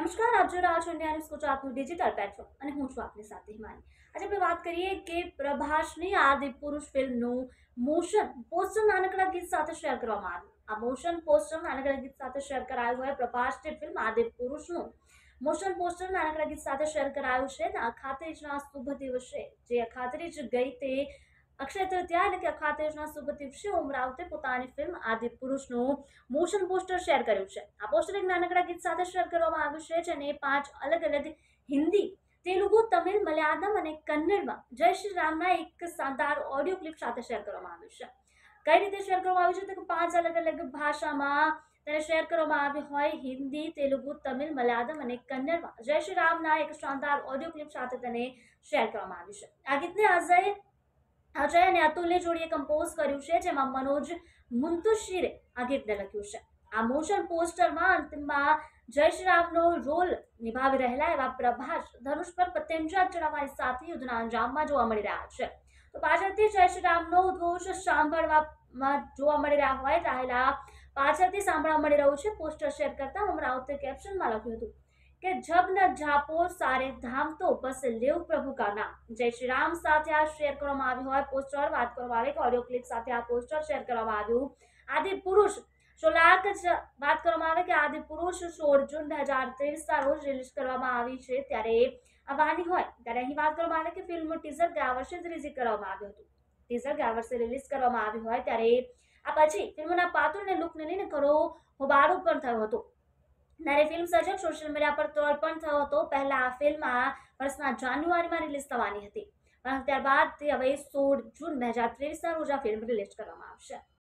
नमस्कार, आप जो रहा छो इंडिया न्यूज गुजरातनु डिजिटल प्लेटफॉर्म अने हूँ छुं आपनी साथे हिमानी। आज आपणे वात करीए के प्रभासनी आदिपुरुष फिल्मनुं मोशन पोस्टर नानकड़ा गीत साथे शेयर करवामां आव्युं। आ मोशन पोस्टर नानकड़ा गीत साथे शेयर करायुं होय। प्रभासनी फिल्म आदिपुरुषनुं मोशन पोस्टर नानकड़ा गीत साथे शेयर करायुं छे। अखात्रीजना शुभ दिवसे जे अखात्री ज गई ते अक्षय तृतीया एटले के अखात्रीजना शुभ दिवसे उमरावते पोतानी फिल्म आदिपुरुषनो मोशन पोस्टर शेयर कर्युं छे। आ पोस्टर एक नानकड़ा गीत साथे शेयर करवामां आव्युं छे, जेने 5 अलग-अलग हिंदी, तेलुगु, तमिल, मलयालम अने कन्नडमां जय श्री रामना एक शानदार ऑडियो क्लिप साथे शेयर करवामां आव्युं छे। कई रीते शेयर करवामां आव्युं छे तो 5 अलग-अलग भाषामां तेने शेयर करवामां आवी होय। हिंदी, तेलुगु, तमिल, मलयालम अने कन्नडमां जय श्री रामना एक शानदार ऑडियो क्लिप साथे तेने शेयर करवामां आवी छे। आ गीतने अजय अने अतुले जोड़ीए कम्पोज कर्युं छे, जेमां मनोज मुंतुशीरे आ गीतने लख्युं छे। आ मोशन पोस्टरमां अंतमां जय श्री रामनो रोल निभावी रहेला एवा प्रभास धनुष पर पतंजा चढ़ाववानी साथे युद्धना अंजाममां जोवा मळी रह्या छे। तो पाछळथी जय श्री रामनो उद्घोष सांभळवामां जोवा मळी रह्यो होय रहेला पाछळथी सांभळवा मळी रह्यो छे। पोस्टर शेयर करता उमरावते केप्शनमां लख्युं हतुं के जब न झापो सारे धाम तो बस लेव प्रभु का नाम। जय श्री राम साथे आ शेयर करवामां आव्युं होय। पोस्टर वात करवा रहे ऑडियो क्लिप साथे आ पोस्टर शेयर करवामां आव्युं। आदिपुरुष शोलाक बात करवामां आवे के आदिपुरुष 16 जून 2023 ना रोज रिलीज करवामां आवी छे। त्यारे आवानी होय त्यारे अहीं वात करवामां आवे के फिल्म टीजर गया वर्षे ज रिलीज करवामां आव्युं हतुं। टीजर गया वर्षे रिलीज करवामां आव्युं होय त्यारे आ पछी फिल्मना पात्र ने लूकने लईने घणो होबाळो पण थयो हतो। नरे फिल्म सर्जक सोशल मीडिया पर ट्रोल पण थयो हतो। पहला आ फिल्म आ वर्षना जान्युआरी में रिलीज थवानी हती, पण त्यारबाद ते हवे 16 जून 2023 ना रोज आ फिल्म रिलीज करवामां आवशे।